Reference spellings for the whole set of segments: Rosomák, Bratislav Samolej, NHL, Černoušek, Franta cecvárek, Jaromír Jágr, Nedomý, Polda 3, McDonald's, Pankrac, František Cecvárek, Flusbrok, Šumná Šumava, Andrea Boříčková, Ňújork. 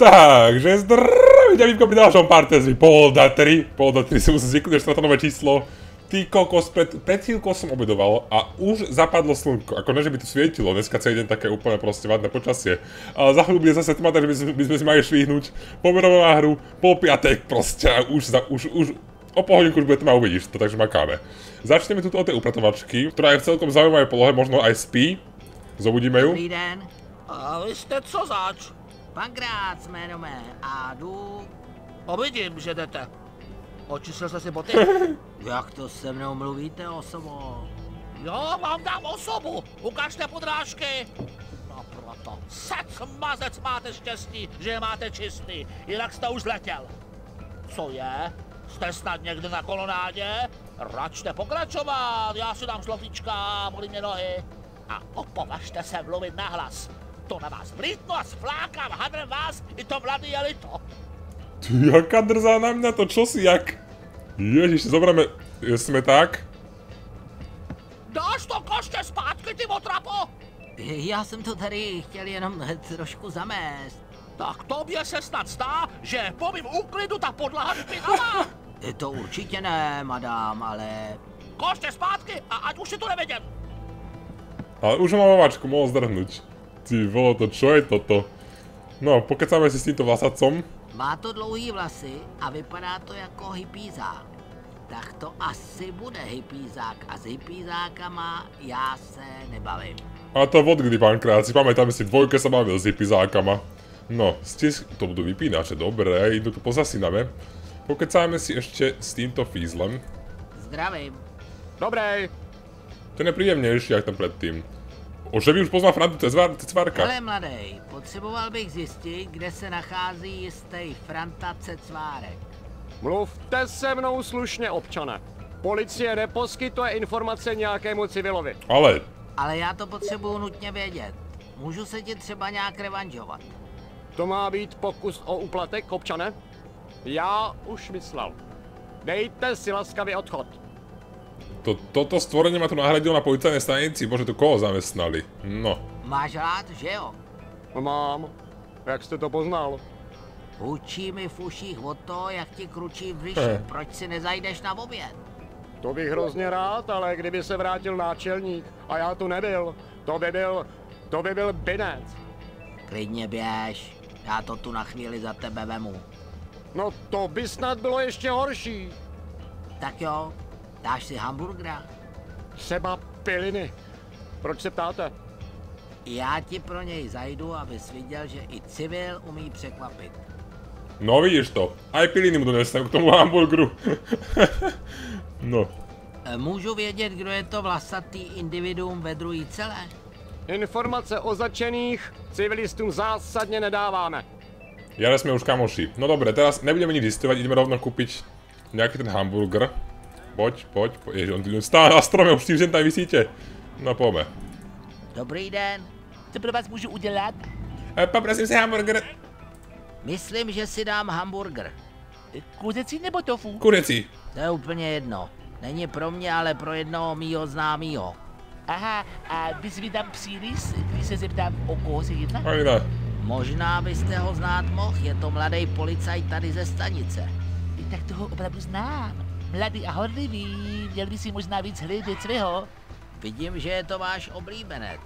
Takže zdraví ťa pri ďalšom partezvi, Polda 3 som musel zvyknúť, že to nové číslo. Ty kokos, pred chvíľkou som obedoval a už zapadlo slnko, ako ne, že by to svietilo, dneska celý deň také úplne proste vadné počasie. Ale za chvíľu bude zase tma, takže by sme si mali švihnúť, pomerovať na hru, po piatek proste, už o pohodinku už bude tma, uvidíš to, takže makáme. Začneme tu o tej upratovačky, ktorá je v celkom zaujímavej polohe, možno aj spí. Zobudíme ju. Dobrý den, vy ste co zač? Pankrac jmenujeme a jdu... Obidím, že jdete. Očistil jste si boty? Jak to se mnou mluvíte, osobo? Jo, vám dám osobu! Ukažte podrážky! No proto, sec mazec máte štěstí, že je máte čistý, jinak jste už letěl. Co je? Jste snad někde na kolonádě? Račte pokračovat, já si dám slovíčka, bolí mě nohy. A opovažte se mluvit nahlas. To na vás vlítnu a splákám hadrem vás i to mladý jelito. Ty, jaká drzá na mňa to, čo si jak? Ježiš, zobrame, sme tak. Dáš to koště zpátky, ty otrapo? Já jsem to tady chtěl jenom trošku zamést. Tak tobě se snad zdá, že po mým úklidu ta podlaha špinavá. To určitě ne, madám, ale... Koště zpátky a ať už si to nevidím. Ale už mám ovačku, mohol zdrhnúť. Ty vole, to čo je toto? No, pokecáme si s týmto vlasacom. Má to dlouhý vlasy a vypadá to jako hippízák. Tak to asi bude hippízák a s hippízákama já se nebavím. A to odkdy, Pankrác, si pamätám si, dvojke sa bavil s hippízákama. No, to budú vypínače, dobré, idú tu pozasíname. Pokecáme si ešte s týmto fízlem. Zdravím. Dobrej. Ten je príjemnejší, jak ten predtím. Že by už poznal Frantu cecvárka. Ale mladej, potřeboval bych zjistit, kde se nachází jistý Franta cecvárek. Mluvte se mnou slušně, občane. Policie neposkytuje informace nějakému civilovi. Ale já to potřebuju nutně vědět. Můžu se ti třeba nějak revanžovat. To má být pokus o úplatek, občane? Já už myslel. Dejte si laskavý odchod. Toto stvorenie ma tu nahradilo na policajnej stanici, bože, tu koho zamestnali, no. Máš rád, že jo? Mám, jak jste to poznal? Hučí mi v uších o to, jak ti kručí v břiši, proč si nezajdeš na oběd? To bych hrozně rád, ale kdyby se vrátil náčelník a já tu nebyl, to by byl binec. Klidně běž, já to tu na chvíli za tebe vemu. No to by snad bylo ještě horší. Tak jo. Dáš si hamburgera? Třeba piliny. Proč se ptáte? Já ti pro něj zajdu, abys viděl, že i civil umí překvapit. No vidíš to. A i piliny mu donesem k tomu hamburgeru. No. Můžu vědět, kdo je to vlasatý individuum ve druhé celé? Informace o začených civilistům zásadně nedáváme. Já jsme už kamoši. No dobré, teraz nebudeme nic zjistovat, jdeme rovno koupit nějaký ten hamburger. Pojď, ježi, on stále na stromě, už 4 tam vysíte. No pojďme. Dobrý den, co pro vás můžu udělat? Poprosím si hamburger. Myslím, že si dám hamburger. Kuřecí nebo tofu? Kuřecí. To je úplně jedno. Není pro mě, ale pro jednoho mýho známýho. Aha, a bys mi tam přírys, když se zeptám, o koho se jedná? Možná byste ho znát mohl, je to mladý policajt tady ze stanice. Tak toho opravdu znám. Mladý a horlivý, měl by si možná víc hledět svého. Vidím, že je to váš oblíbenec.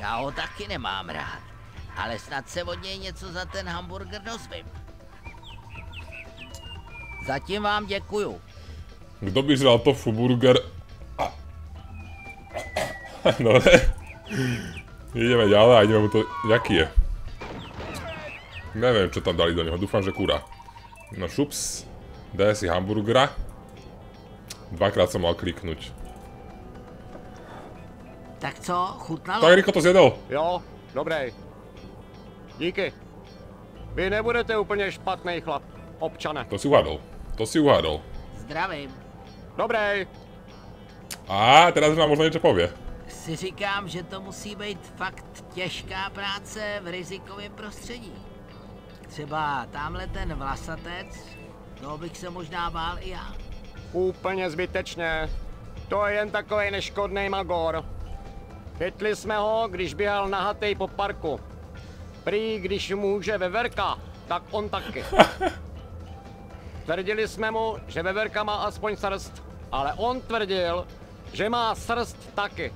Já ho taky nemám rád. Ale snad se od něj něco za ten hamburger dozvím. Zatím vám děkuju. Kdo by žral tofu burger? No ne. Jdeme dále a jdeme mu to... Jaký je? Nevím, co tam dali do něho. Doufám, že kura. No šups. Daj si hamburgera. Dvakrát som mal kliknúť. Tak co, chutnalo? Tak Riko to zjedol. Jo, dobrej. Díky. Vy nebudete úplně špatný chlap, občane. To si uhádol. Zdravím. Dobrej. A teraz nám možno něco pově. Si říkám, že to musí být fakt těžká práce v rizikovém prostředí. Třeba tamhle ten vlasatec, toho bych se možná bál i já. Úplně zbytečně. To je jen takový neškodný magor. Chytli jsme ho, když běhal nahatej po parku. Prý, když může veverka, tak on taky. Tvrdili jsme mu, že veverka má aspoň srst, ale on tvrdil, že má srst taky.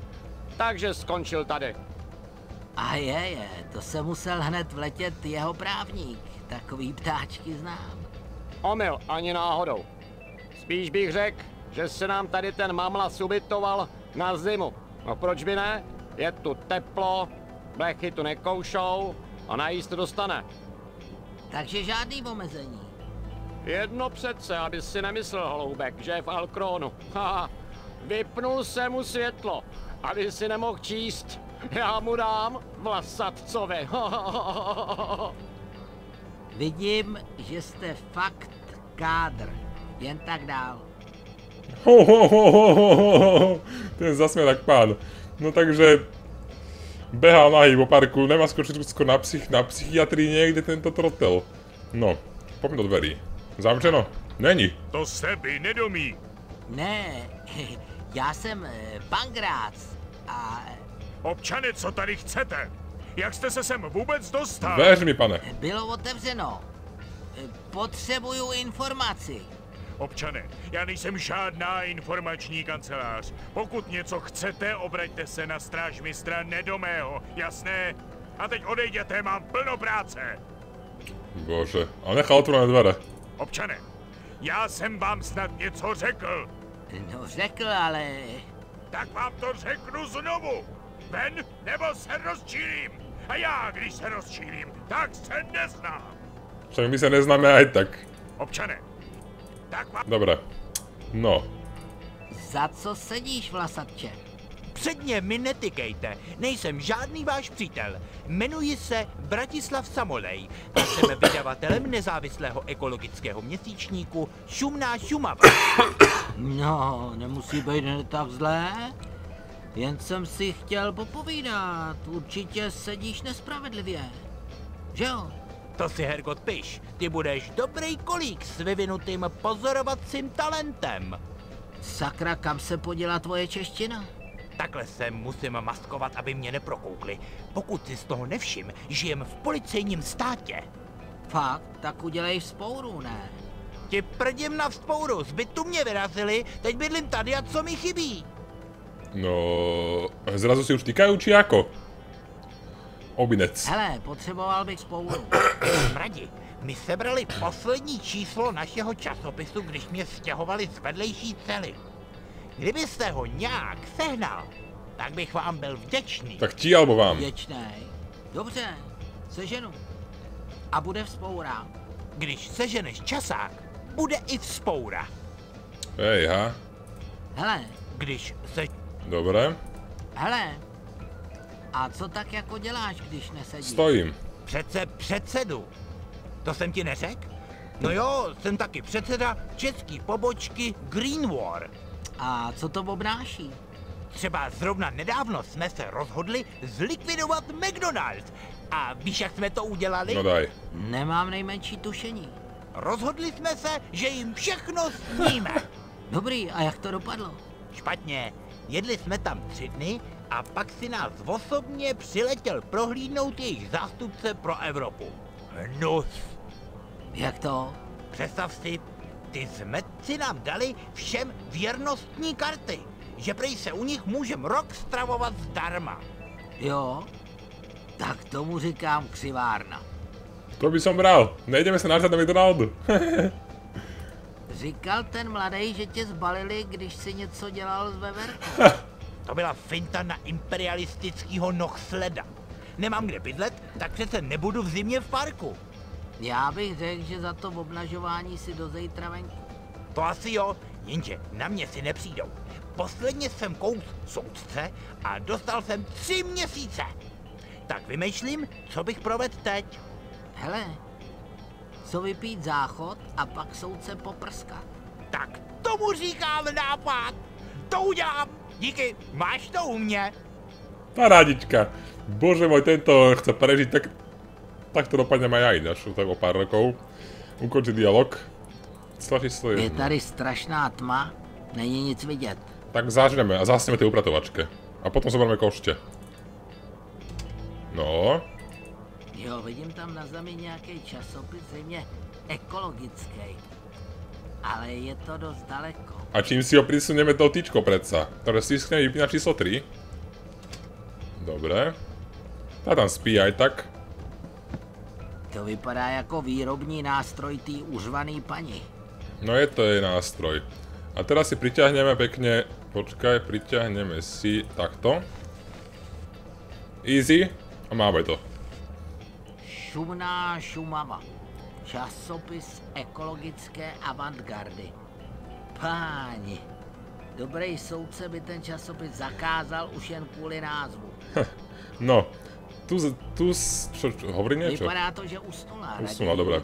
Takže skončil tady. A je, to se musel hned vletět jeho právník. Takový ptáčky znám. Omyl, ani náhodou. Spíš bych řekl, že se nám tady ten mamla subytoval na zimu. No proč by ne? Je tu teplo, blechy tu nekoušou a najíst dostane. Takže žádný omezení. Jedno přece, aby si nemyslel, holoubek, že je v Alkronu. Haha, vypnul se mu světlo, aby si nemohl číst. Já mu dám vlasatcovi. Vidím, že jste fakt kádr. Jen tak dál. Ten zasmiaľak pán. No takže behal nahý po parku, nemá skočisko na psychiatrii niekde tento trotel. No, poďme do dverí. Zamčeno? Není. To se by nedomí. Ne, já jsem Pankrac a... Občany, co tady chcete? Jak jste se sem vůbec dostal? Věř mi, pane. Bylo otevřeno. Potřebuju informaci. Občane, já nejsem žádná informační kancelář. Pokud něco chcete, obraťte se na strážmistra Nedomého, jasné? A teď odejděte, mám plno práce. Bože, a nechal to na dvere. Občane, já jsem vám snad něco řekl. No řekl, ale... Tak vám to řeknu znovu. Ven, nebo se rozčílím. A já, když se rozčílím, tak se neznám. Však my se neznáme aj tak. Občane, tak vám... Dobré, no. Za co sedíš, vlasatče? Předně mi netykejte, nejsem žádný váš přítel. Jmenuji se Bratislav Samolej a jsem vydavatelem nezávislého ekologického měsíčníku Šumná Šumava. No, nemusí být tak zlé. Jen jsem si chtěl popovídat, určitě sedíš nespravedlivě, že jo? To si, Hergot, piš, ty budeš dobrý kolík s vyvinutým pozorovacím talentem. Sakra, kam se poděla tvoje čeština? Takhle se musím maskovat, aby mě neprokoukli. Pokud si z toho nevšim, žijem v policejním státě. Fakt, tak udělej vzpouru, ne? Ti prdím na vzpouru, z bytu mě vyrazili, teď bydlím tady a co mi chybí? No, zrazu si už týkajú, či ako? Obinec. Hele, potřeboval bych spouru. Bradi, my sebrali poslední číslo našeho časopisu, když mě stěhovali z vedlejší cely. Kdybyste ho nějak sehnal, tak bych vám byl vděčný. Tak ti alebo vám. Vděčnej. Dobře, seženu. A bude vzpoura. Když seženeš časák, bude i vzpoura. Hej, ha. Hele, když se... Dobré. Hele, a co tak jako děláš, když nesedíš? Stojím. Přece předsedu. To jsem ti neřekl? No jo, jsem taky předseda český pobočky Green War. A co to obnáší? Třeba zrovna nedávno jsme se rozhodli zlikvidovat McDonald's. A víš, jak jsme to udělali? No daj. Nemám nejmenší tušení. Rozhodli jsme se, že jim všechno sníme. Dobrý, a jak to dopadlo? Špatně. Jedli jsme tam 3 dny a pak si nás osobně přiletěl prohlídnout jejich zástupce pro Evropu. Hnus! Jak to? Představ si, ty zmetci nám dali všem věrnostní karty, že prej se u nich můžem rok stravovat zdarma. Jo, tak tomu říkám křivárna. To by som bral, nejdeme se nařát na McDonaldu. Říkal ten mladej, že tě zbalili, když si něco dělal s veverkou. To byla finta na imperialistického nohsleda. Nemám kde bydlet, tak přece nebudu v zimě v parku. Já bych řekl, že za to obnažování si do zejtra venku. To asi jo, jenže na mě si nepřijdou. Posledně jsem kous soudce a dostal jsem 3 měsíce. Tak vymýšlím, co bych provedl teď. Hele. Co vypít záchod a pak soudce poprskat. Tak tomu říkám nápad. To udělám. Díky, máš to u mě. Parádička. Bože môj, tento chce prežiť, tak to dopadne aj ja ináč, tak o pár rokov. Ukončí dialog. Je tady strašná tma, není nic vidět. Tak zažneme a zásneme tej upratovačke. A potom zoberme koště. No. Jo, vidím tam na zemi nějaký časopis země ekologický. Ale je to dost daleko. A čím si ho prisuneme tou tyčkou predsa? Takže stiskneme vypínač číslo 3. Dobre. Tá tam spí aj tak. To vypadá jako výrobní nástroj tý užvaný pani. No je to jej nástroj. A teraz si priťahneme pekne, počkaj, priťahneme si takto. Easy. A máme to. Šumná Šumava. Časopis ekologické avantgardy. Páni, dobrý soudce by ten časopis zakázal už jen kvůli názvu. No, tu hovorí něco. Vypadá to, že usnula, dobré.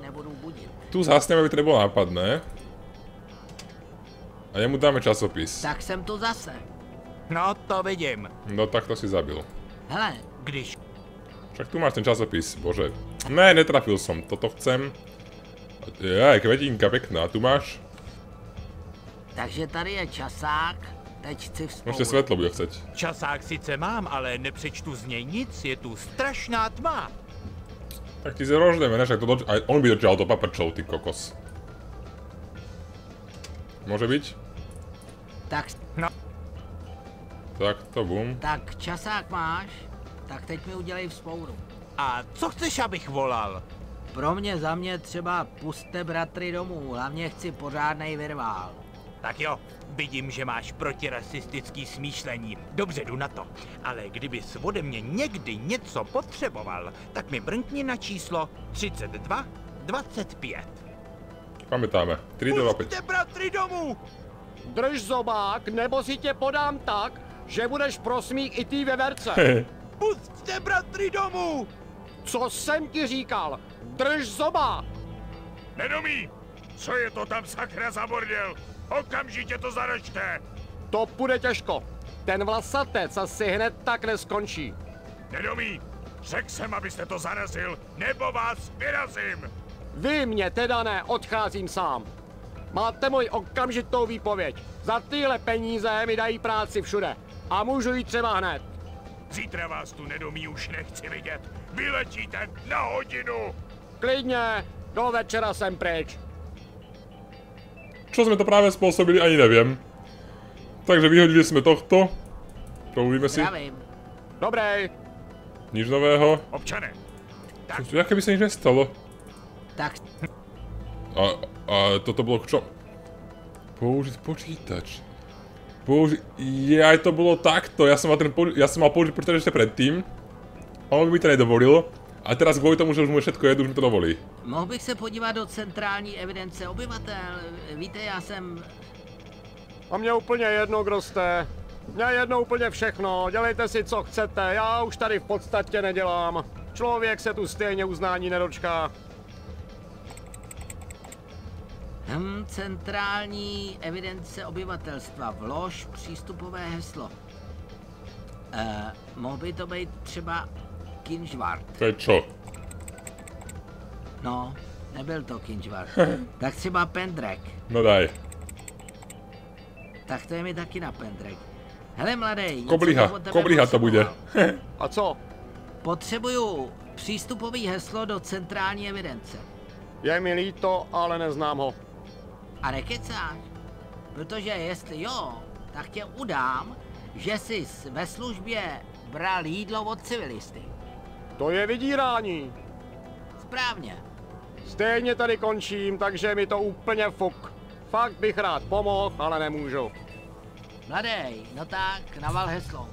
Tu zhasneme, aby to nebylo nápadné. A jemu dáme časopis. Tak jsem tu zase. No, to vidím. No, tak to si zabil. Hele, když... Však tu máš ten časopis, bože. Ne, netrafil som, toto chcem. Jaj, kvetinka pekná, tu máš. Takže tady je časák, teď chci vzpomínat. Možná světlo bude chceť. Časák sice mám, ale nepřečtu z něj nic, je tu strašná tma. Tak ti zrožneme, ne, však to dočal, on by dočal to paprčou, ty kokos. Může být? Tak, no. Tak to bum. Tak časák máš, tak teď mi udělej vzpouru. A co chceš, abych volal? Pro mě, za mě třeba puste bratry domů, hlavně chci pořádnej virvál. Tak jo, vidím, že máš protirasistický smýšlení. Dobře, jdu na to. Ale kdybys ode mě někdy něco potřeboval, tak mi brnkni na číslo 32 25. Pamětáme, 325. Puste bratry domů! Drž zobák, nebo si tě podám tak, že budeš prosmík i ty veverce. Pusťte bratry domů! Co jsem ti říkal? Drž zoba! Nedomí! Co je to tam sakra za bordel? Okamžitě to zaražte! To bude těžko. Ten vlasatec asi hned tak neskončí. Nedomí! Řekl jsem, abyste to zarazil, nebo vás vyrazím! Vy mě teda ne, odcházím sám. Máte moji okamžitou výpověď. Za tyhle peníze mi dají práci všude. A můžu jít třeba hned. Zítra vás tu nedomí už nechci vidět. Vyletíte na hodinu. Klidně, do večera jsem pryč. Čo jsme to právě způsobili, ani nevím. Takže vyhodili jsme tohto. Prouvíme si. Dobrý. Nič nového. Občane. Tak. Jaké by se nič nestalo? Tak. A toto bylo čo? Použít počítač. Aj to bolo takto, ja som mal použiť počítač ešte predtým. On by mi to nedovolil. A teraz kvôli tomu, že už mu je všetko jedno, už mi to dovolí. Mohl bych se podívat do centrální evidence obyvatel. Víte, já jsem... A mně úplně jedno, kdo jste. Mně jedno úplně všechno. Dělejte si, co chcete. Já už tady v podstatě nedělám. Člověk se tu stejně uznání nedočká. Centrální evidence obyvatelstva, vlož přístupové heslo. Mohl by to být třeba Kinžvart. To je čo? No, nebyl to Kinžvart. Tak třeba Pendrek. No daj. Tak to je mi taky na Pendrek. Hele mladej. Kobliha to bude. A co? Potřebuju přístupový heslo do centrální evidence. Je mi líto, ale neznám ho. A nekecáš, protože jestli jo, tak tě udám, že jsi ve službě bral jídlo od civilisty. To je vydírání. Správně. Stejně tady končím, takže mi to úplně fuk. Fakt bych rád pomohl, ale nemůžu. Mladej, no tak, naval heslo.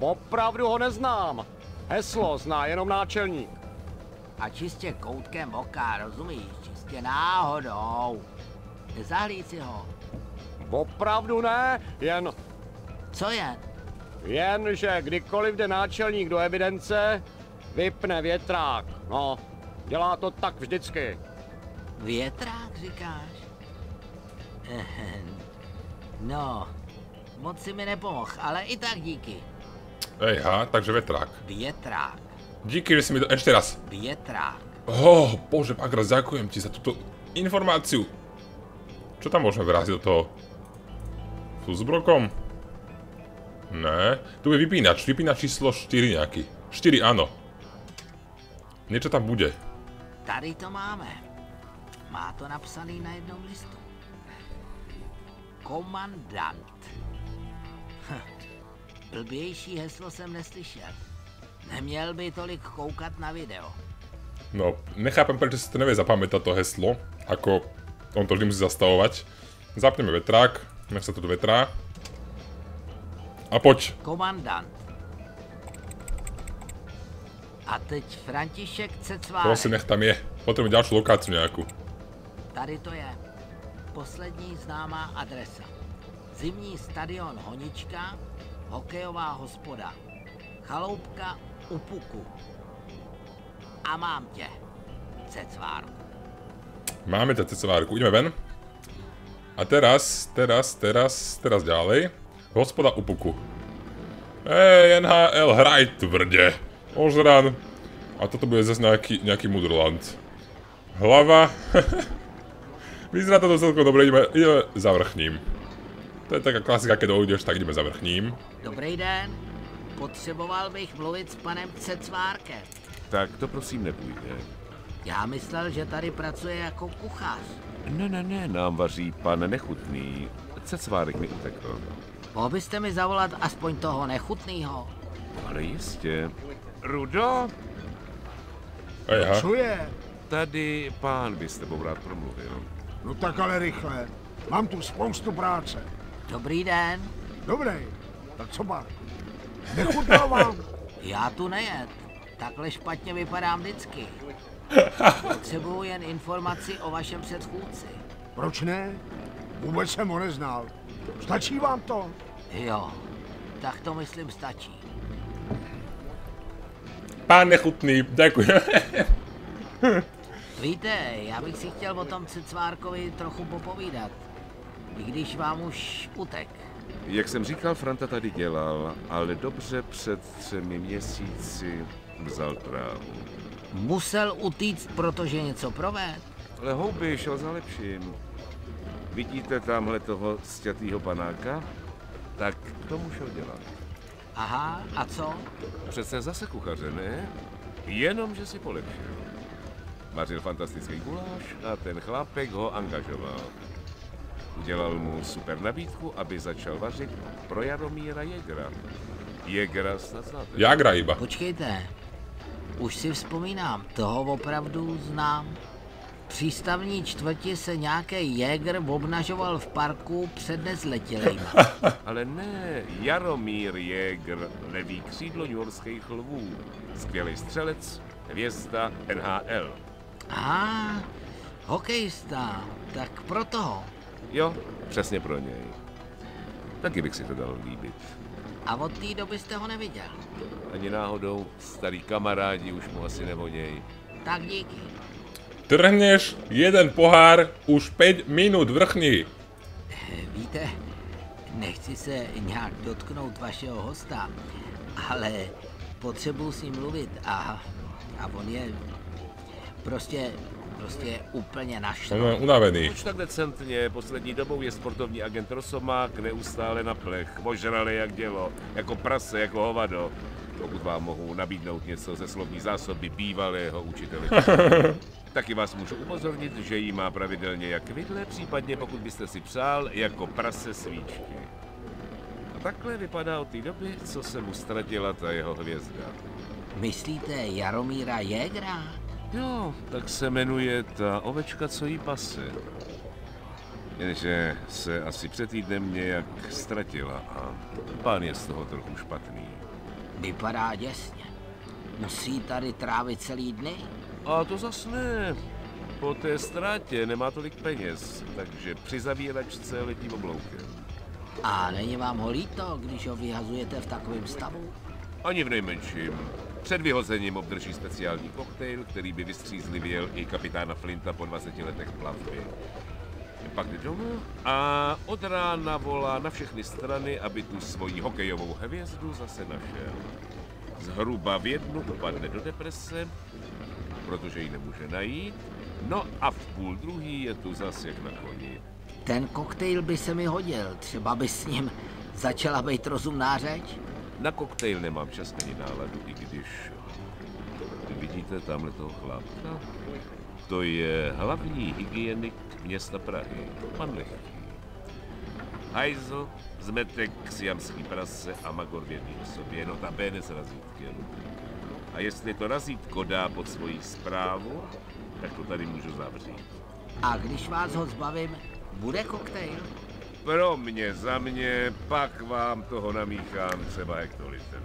Opravdu ho neznám. Heslo zná jenom náčelník. A čistě koutkem oka, rozumíš? Čistě náhodou. Nezahlíj si ho. Opravdu ne, jen... Co jen? Jen, že kdykoliv jde náčelník do evidence, vypne větrák. No, dělá to tak vždycky. Větrák, říkáš? No, moc si mi nepomohl, ale i tak díky. Ejha, takže větrák. Větrák. Díky, že si mi to... Ještě raz. Větrák. Oh, bože, Pankrac, děkujem ti za tuto informaci. Čo tam môžeme vráziť do toho? Tu s brokom? Ne. Tu je vypínač. Vypínač číslo 4 nejaký. 4, áno. Niečo tam bude. Tady to máme. Má to napsaný na jednom listu. Komandant. Blbější heslo jsem neslyšel. Neměl by tolik koukat na video. No, nechápem, prečo si to nevie zapamätať to heslo. Ako on to vždy musí zastavovať. Zapneme vetrák. Nech sa tu do vetrá. A poď. Komandant. A teď František Cecvárek. Prosím, nech tam je. Potrebujem ďalšiu lokáciu nejakú. Tady to je. Poslední známá adresa. Zimní stadion Honička, hokejová hospoda. Chaloupka u puku. A mám tě, Cecvárku. Máme tě, Cecvárku. Ideme ven. A teraz ďalej. Hospoda u puku. Ej, NHL, hraj tvrdě. Ožran. A toto bude zase nějaký mudrland. Hlava. Vyzerá to celkom dobre, ideme za vrchním. To je taká klasika, keď dojdeš, tak ideme za vrchním. Dobrý den. Potřeboval bych mluvit s panem Cecvárkem. Tak to prosím nepůjde. Já myslel, že tady pracuje jako kuchař. Ne, nám vaří pan Nechutný. Cecvárek mi utekl. Mohl byste mi zavolat aspoň toho Nechutnýho? Ale jistě. Rudo? Co je? Tady pán by s tebou rád promluvil. No tak ale rychle. Mám tu spoustu práce. Dobrý den. Dobrý. Tak co mám? Nechutnal vám. Já tu nejet. Takhle špatně vypadám vždycky. Potřebuju jen informaci o vašem předchůdci. Proč ne? Vůbec jsem ho neznal. Stačí vám to? Jo, tak to myslím stačí. Pán Nechutný, děkuji. Víte, já bych si chtěl o tom Cecvárkovi trochu popovídat, i když vám už utek. Jak jsem říkal, Franta tady dělal, ale dobře před 3 měsíci vzal trávu. Musel utíct, protože něco proved. Ale houby šel za lepším. Vidíte tamhle toho sťatýho panáka? Tak to musel dělat. Aha, a co? Přece zase kuchaře, ne? Jenom, že si polepšil. Vařil fantastický guláš a ten chlápek ho angažoval. Udělal mu super nabídku, aby začal vařit pro Jaromíra Jágra. Jágra snad znáte. Jágra iba. Počkejte, už si vzpomínám, toho opravdu znám. V přístavní čtvrti se nějaký Jágr obnažoval v parku před nezletilejma. Ale ne, Jaromír Jágr, levý křídlo newyorských lvů. Skvělý střelec, hvězda NHL. Aha, hokejista, tak pro toho. Jo, přesně pro něj. Taky bych si to dal líbit. A od té doby jste ho neviděl? Ani náhodou, starý kamarádi už mu asi nevoněj. Tak díky. Trhneš jeden pohár, už 5 minut vrchní. Víte, nechci se nějak dotknout vašeho hosta, ale potřebuji si mluvit a on je prostě je úplně naštvaný. On je unavený. Už tak decentně, poslední dobou je sportovní agent Rosomák neustále na plech. Ožralý jak dělo, jako prase, jako hovado. Pokud vám mohu nabídnout něco ze slovní zásoby bývalého učitele. Taky vás můžu upozornit, že jí má pravidelně jak vidle, případně pokud byste si přál, jako prase svíčky. A takhle vypadá od té doby, co se mu ztratila ta jeho hvězda. Myslíte Jaromíra Jágra? Jo, tak se jmenuje ta ovečka, co jí pase. Jenže se asi před týdnem nějak ztratila a pán je z toho trochu špatný. Vypadá děsně. Musí tady trávit celý dny? A to zas ne. Po té ztrátě nemá tolik peněz, takže při zavíračce letí obloukem. A není vám ho líto, když ho vyhazujete v takovém stavu? Ani v nejmenším. Před vyhozením obdrží speciální koktejl, který by vystřízlivěl i kapitána Flinta po 20 letech plavby. Pak jde domů a od rána volá na všechny strany, aby tu svoji hokejovou hvězdu zase našel. Zhruba v 1 upadne do deprese, protože ji nemůže najít, no a v 11:30 je tu zase jak na koni. Ten koktejl by se mi hodil, třeba by s ním začala být rozumná řeč? Na koktejl nemám čas ani náladu, i když vidíte tamhle toho chlapka? To je hlavní hygienik města Prahy, pan Lechký. Hajzl, zmetek, siamský prase a magor v jedním sobě, no ta béne s razítkem. A jestli to razítko dá pod svoji zprávu, tak to tady můžu zavřít. A když vás ho zbavím, bude koktejl? Pro mě, za mě, pak vám toho namíchám třeba hektoliter.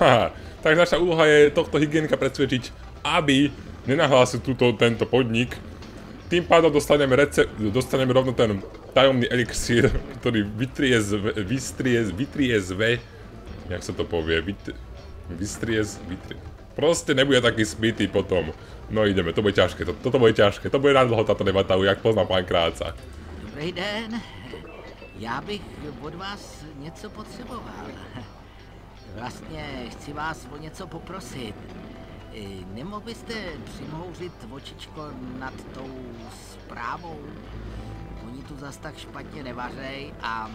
Haha, takže naša úloha je tohto hygienika presvedčiť, aby nenahlásil tento podnik. Tým pádom dostaneme rovno ten tajomný elixír, ktorý vytriezve, jak sa to povie, proste nebude taký smitý potom. No ideme, to bude ťažké, toto bude ťažké, to bude nadlho táto debata, jak pozná Pankráca. Dobrý den, já bych od vás něco potřeboval. Vlastně chci vás o něco poprosit. Nemohl byste přimhouřit očičko nad tou zprávou? Oni tu zas tak špatně nevařej a...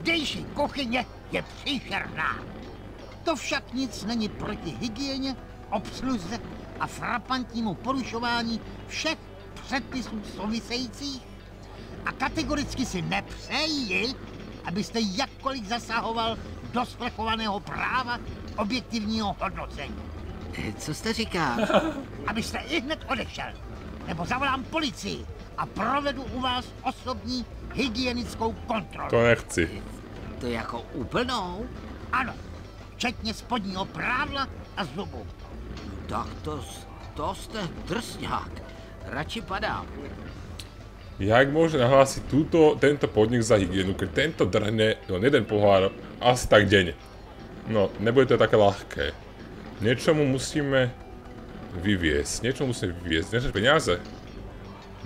Zdejší kuchyně je příšerná. To však nic není proti hygieně, obsluze a frapantnímu porušování všech předpisů souvisejících. A kategoricky si nepřeji, abyste jakkoliv zasahoval do sprchovaného práva objektivního hodnocení. Co jste říkal? Abyste i hned odešel, nebo zavolám policii a provedu u vás osobní hygienickou kontrolu. To nechci. To jako úplnou? Ano, včetně spodního prádla a zubu. Tak to jste drsňák, radši padám. Jak môže nahlásiť tento podnik za hygienu, keď tento drhne len jeden pohár asi tak deň? No, nebude to také ľahké. Niečo musíme vyviesť. Nechce peniaze?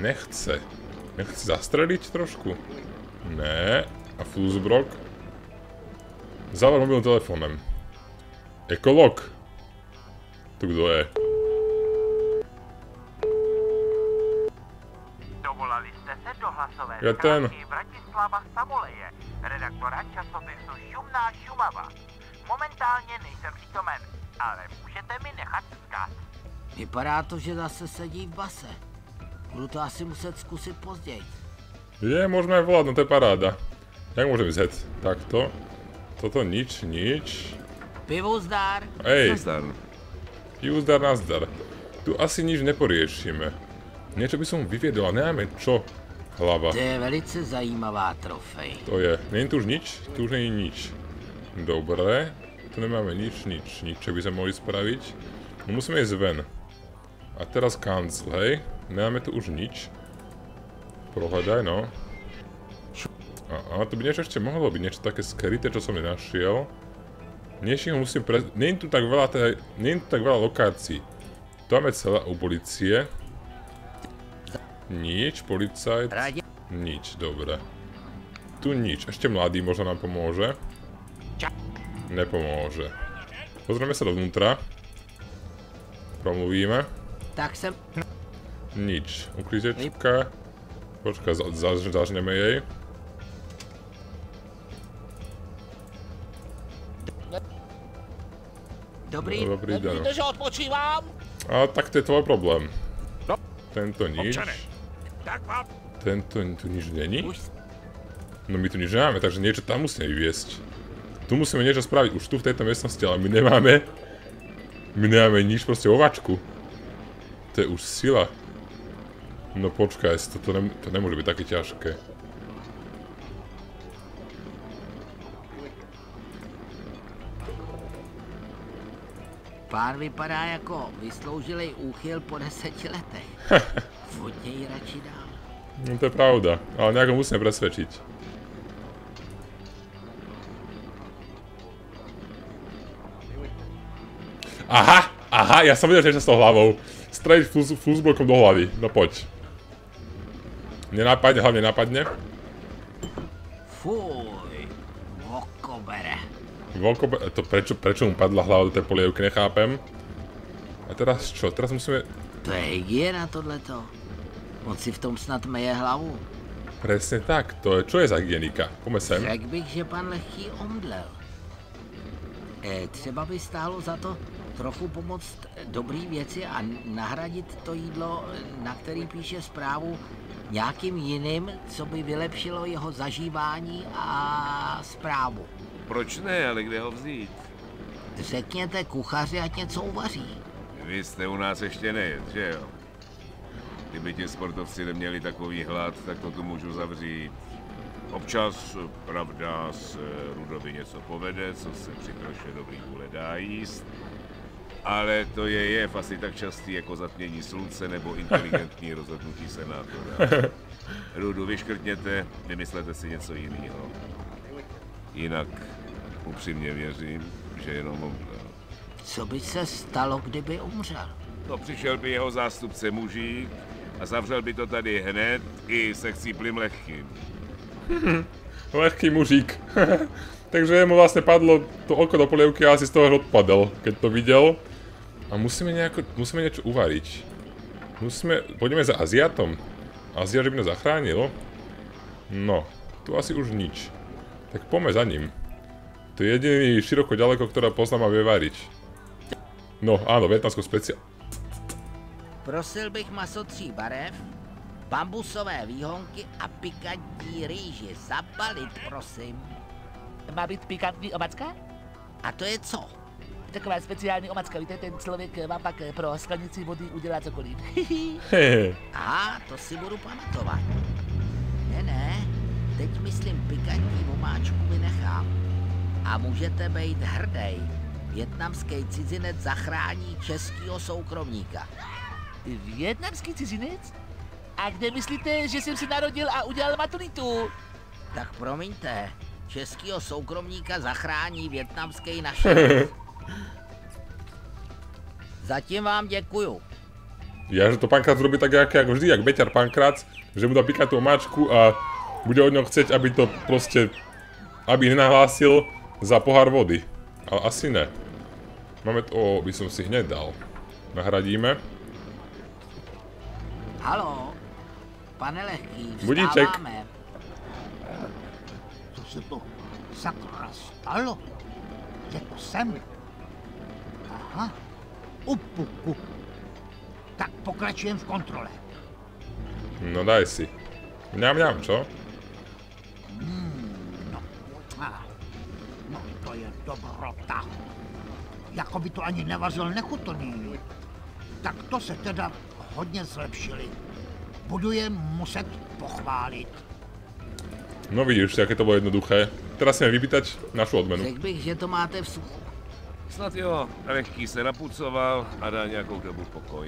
Nechce. Nechce zastreliť trošku? Né. A Flusbrok? Záver mobilným telefónem. Ekolog. Tu kto je? Dovolali ste sa do hlasové správky Bratislava Samoleje, redaktora časopisu Šumná Šumava. Momentálně nejsem přítomen, ale můžete mi nechat vzkaz. Vypadá to, že zase sedí v base. Budu to asi muset zkusit později. Je, môžeme volat, no to je paráda. Jak môžem vzet? Takto. Toto nič. Pivu zdar. Ej. Nazdar. Pivu zdar, nazdar. Tu asi nič neporiešime. Niečo by som vyviedol, a nemáme čo. Hlava. To je velice zajímavá trofej. To je. Není tu už nič? Tu už není nič. Dobre. Tu nemáme nič, čo by sme mohli spraviť. No musíme ísť ven. A teraz kancel, hej. Nemáme tu už nič. Prohľadaj, no. A tu by niečo ešte mohlo byť, niečo také skryté, čo som nenašiel. Niečo musím Není tu tak veľa, lokácií. Tu máme celá u policie. Nič, policajt. Nič, dobre. Tu nič, ešte mladý možno nám pomôže. Nepomôže. Pozrieme sa dovnútra. Promluvíme. Nič. Uklízečka. Počkaj, zažneme jej. Dobrý den. Vidíte, že odpočívam? A tak to je tvoj problém. Tento nič. Tento tu nič není. No my tu nič nemáme, takže niečo tam musíme vyviesť. Tu musíme niečo spraviť, už tu v tejto miestnosti, ale my nemáme nič, proste ovačku. To je už sila. No počkaj, to nemôže byť také ťažké. Pán vypadá ako vysloužilej úchyl po 10 letech. Vodnej radši dám. No to je pravda, ale nejako musíme presvedčiť. Aha, ja som vedel, že je s tou hlavou. Streliť flusblokom do hlavy. No poď. Nenápadne, hlavne nenápadne. Fúj, vokobere. Vokobere, to prečo mu padla hlava do tej polievky, nechápem. A teraz čo, teraz musíme... To je hygiena tohleto. On si v tom snad meje hlavu. Presne tak, to je, čo je za hygienika? Poďme sem. Řekl bych, že pan Lechký omdlel. Třeba by stálo za to trochu pomoct dobrý věci a nahradit to jídlo, na který píše zprávu, nějakým jiným, co by vylepšilo jeho zažívání a zprávu. Proč ne, ale kde ho vzít? Řekněte kuchaři, ať něco uvaří. Vy jste u nás ještě nejet, že jo? Kdyby ti sportovci neměli takový hlad, tak to tu můžu zavřít. Občas, pravda, se Rudovi něco povede, co se při troše dobrý vůle dá jíst. Ale to je jev asi tak častý jako zatmění slunce nebo inteligentní rozhodnutí senátora. Rudu vyškrtněte, vymyslete si něco jiného. Jinak upřímně věřím, že jenom umřel. Co by se stalo, kdyby umřel? No, přišel by jeho zástupce mužík a zavřel by to tady hned i se chcíplým Lechkým. Lehký mužík. Takže mu vlastne padlo to oko do polievky a asi z toho odpadel, keď to videl. A musíme niečo uvariť. Pôjdeme za Aziatom. Aziat, že by nás zachránil. No, tu asi už nič. Tak poďme za ním. To je jediný široko ďaleko, ktorá poznám a vie variť. No, áno, vietnamskou speciál. Prosil bych maso 3 barev. Bambusové výhonky a pikantní rýži. Zabalit, prosím. Má být pikantní omacka? A to je co? Taková speciální omacka, víte, ten člověk vám pak pro sklenici vody udělá cokoliv. A to si budu pamatovat. Ne, teď myslím pikantní omáčku vynechám. A můžete být hrdej. Vietnamský cizinec zachrání českýho soukromníka. Vietnamský cizinec? A kde myslíte, že jsem se narodil a udělal maturitu? Tak promiňte, českýho soukromníka zachrání vietnamský naše. Zatím vám děkuju. Ja, že to Pankrac robí tak jako vždy, jak Beťar Pankrac, že mu dá pikantnú omáčku a bude od něho chcieť, aby to prostě, aby nenahlásil za pohár vody. Ale asi ne. Máme to, by som si hneď dal. Nahradíme. Haló. Pane Lechký, vstáváme. Co se to sakra stalo? Je to sem. Aha, upuku. Tak pokračujem v kontrole. No daj si. Mňam, mňam, čo? No to je dobrota. Jako by to ani nevařil nechutný. Tak to se teda hodně zlepšili. Budu je muset pochválit. No vidíš, jaké to bylo jednoduché. Teraz si vypýtať našu odmenu. Řekl bych, že to máte v suchu. Snad jo, Lehký se napucoval a dá nějakou dobu pokoj.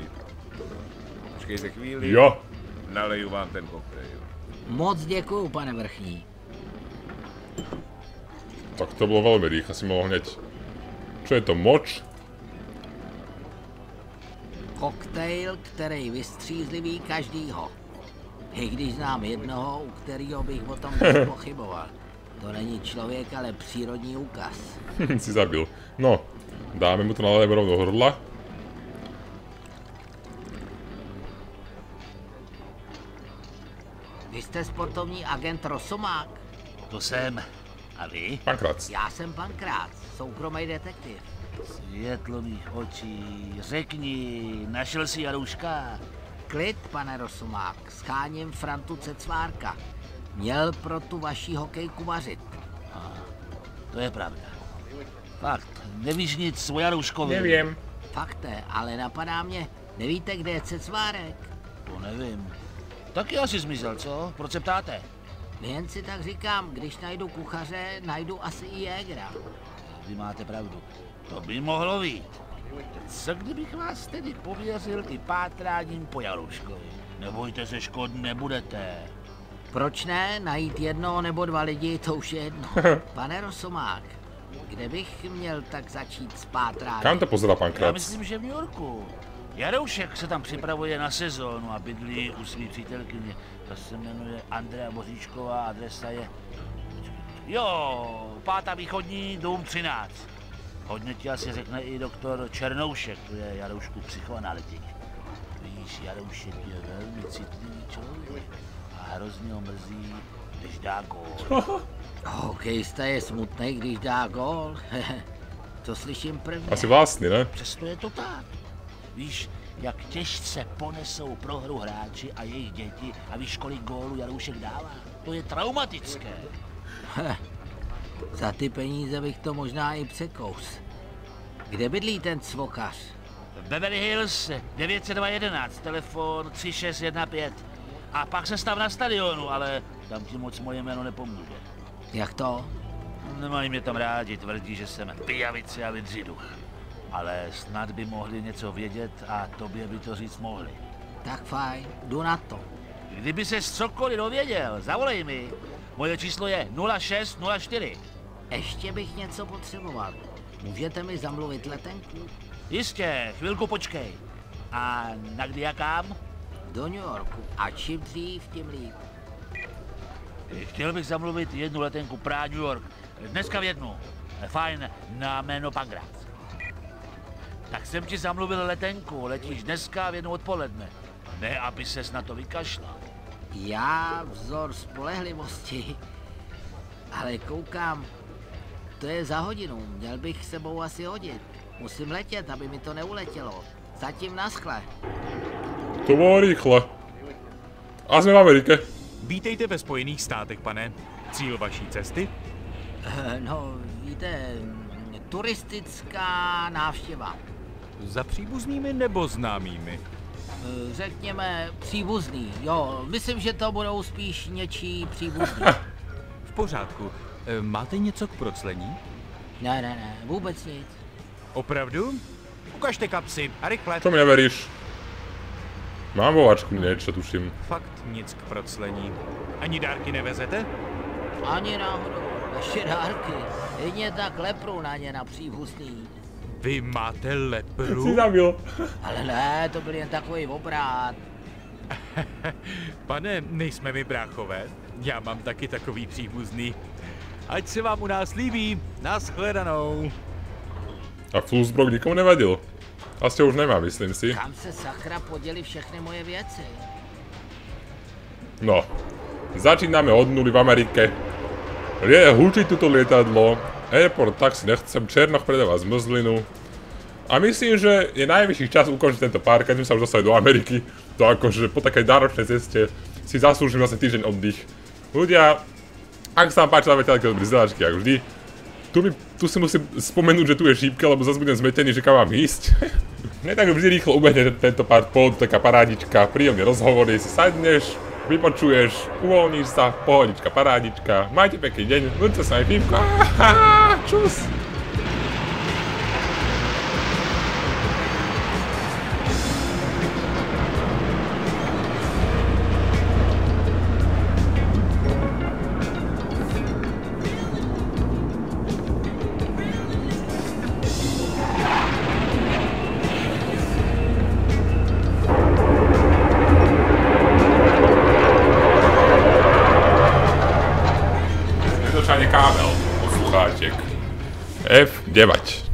Počkejte chvíli. Jo. Naleju vám ten koktejl. Moc děkuju, pane vrchní. Tak to bylo velmi rýchlo, asi mohlo hneď. Čo je to, moč? Koktejl, který vystřízliví každýho. I když znám jednoho, u kterého bych o tom nepochyboval. To není člověk, ale přírodní úkaz. Si zabil. No, dáme mu to nalejeme rovnou do hrdla. Vy jste sportovní agent Rosomák? To jsem. A vy? Pankrac. Já jsem Pankrac, soukromý detektiv. Světlo mých očí, řekni, našel si Jarouška? Klid, pane Rosomák, scháním Frantu Cecvárka. Měl pro tu vaší hokejku vařit. A, to je pravda. Fakt, nevíš nic o Jarouškovi? Nevím. Fakt ne, ale napadá mě, nevíte, kde je Cecvárek? To nevím. Taky asi zmizel, co? Proč se ptáte? Jen si tak říkám, když najdu kuchaře, najdu asi i Jágra. Vy máte pravdu. To by mohlo být. Co kdybych vás tedy pověřil i pátráním po Jarouškovi? Nebojte se, škod nebudete. Proč ne? Najít jednoho nebo dva lidi, to už je jedno. Pane Rosomák, kde bych měl tak začít s pátráním? Kam to pozdrav, pan Krac? Já myslím, že v New Yorku. Jaroušek se tam připravuje na sezónu a bydlí u svý přítelkyně. Ta se jmenuje Andrea Boříčková, adresa je... Jo, 5. východní, dům 13. Hodně ti asi řekne i doktor Černoušek, to je Jaroušku psychoanalytik. Víš, Jaroušek je velmi citlivý člověk a hrozně ho mrzí, když dá gól. Hokejista je smutný, když dá gól. To slyším prvně. Asi vlastní, ne? Přesně je to tak. Víš, jak těžce ponesou prohru hráči a jejich děti a víš, kolik gólů Jaroušek dává. To je traumatické. Heh, za ty peníze bych to možná i překous. Kde bydlí ten cvokař? Beverly Hills, 90211, telefon 3615. A pak se stav na stadionu, ale tam ti moc moje jméno nepomůže. Jak to? Nemají mě tam rádi, tvrdí, že jsem pijavice a vydřiduch. Ale snad by mohli něco vědět a tobě by to říct mohli. Tak fajn, jdu na to. Kdyby ses cokoliv dověděl, zavolej mi. Moje číslo je 0604. Ještě bych něco potřeboval. Můžete mi zamluvit letenku? Jistě, chvilku počkej. A na kdy a kam? Do New Yorku. A čím dřív, tím líp. Chtěl bych zamluvit jednu letenku pro New York. Dneska v 13:00. Fajn, na jméno Pankrac. Tak jsem ti zamluvil letenku, letíš dneska v 13:00 odpoledne. Ne, aby ses na to vykašlal. Já vzor spolehlivosti, ale koukám, to je za hodinu, měl bych sebou asi hodit. Musím letět, aby mi to neuletělo. Zatím naschle. To bylo rychle. A jsme v Americe. Vítejte ve Spojených státech, pane. Cíl vaší cesty? No, víte, turistická návštěva. Za příbuznými nebo známými? Řekněme příbuzný, jo. Myslím, že to budou spíš něčí příbuzní. V pořádku. Máte něco k proclení? Ne, ne, ne, vůbec nic. Opravdu? Ukažte kapsy a rychle. To mi neveríš. Mám vovačku, něco tuším. Fakt nic k proclení. Ani dárky nevezete? Ani náhodou. Naše dárky. Jedně tak lepru na ně na příbuzný. Vy máte lepru? Jsi zabil. Ale ne, to byl jen takový obrát. Pane, nejsme my bráchové. Já mám taky takový příbuzný. Ať se vám u nás líbí. Nashledanou. A Flusbrook nikomu nevadil. Asi už nemá, myslím si. Kam se sakra poděli všechny moje věci? No. Začínáme od nuly v Amerike. Hlučí tuto lietadlo. Airport Taxi nechcem, Černoch predáva zmrzlinu. A myslím, že je najvyšší čas ukončiť tento park, keď sme sa už dostali do Ameriky. To akože po takej náročnej ceste si zaslúžim vlastne týždeň oddych. Ľudia, ak sa vám páči, dávajte také dobré zdáčky, ako vždy. Tu si musím spomenúť, že tu je šípka, lebo zase budem zmetený, že kam mám ísť. Ne, tak vždy rýchlo ubehne tento pár pod, taká parádička, príjemné rozhovory, si sadneš, vypočuješ, uvoľníš sa, pohodička, parádička, majte pekný deň, vnúďte sa aj fímko. Čus! F9.